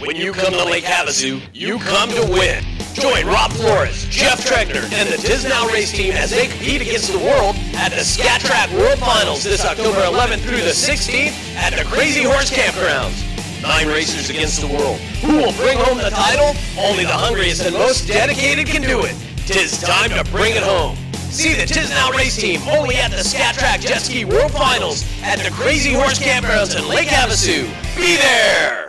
When you come to Lake Havasu, you come to win. Join Rob Flores, Jeff Troegner, and the Tiznow Race Team as they compete against the world at the Scat Track World Finals this October 11th through the 16th at the Crazy Horse Campgrounds. 9 racers against the world. Who will bring home the title? Only the hungriest and most dedicated can do it. 'Tis time to bring it home. See the Tiznow Race Team only at the Scat Track Jet Ski World Finals at the Crazy Horse Campgrounds in Lake Havasu. Be there!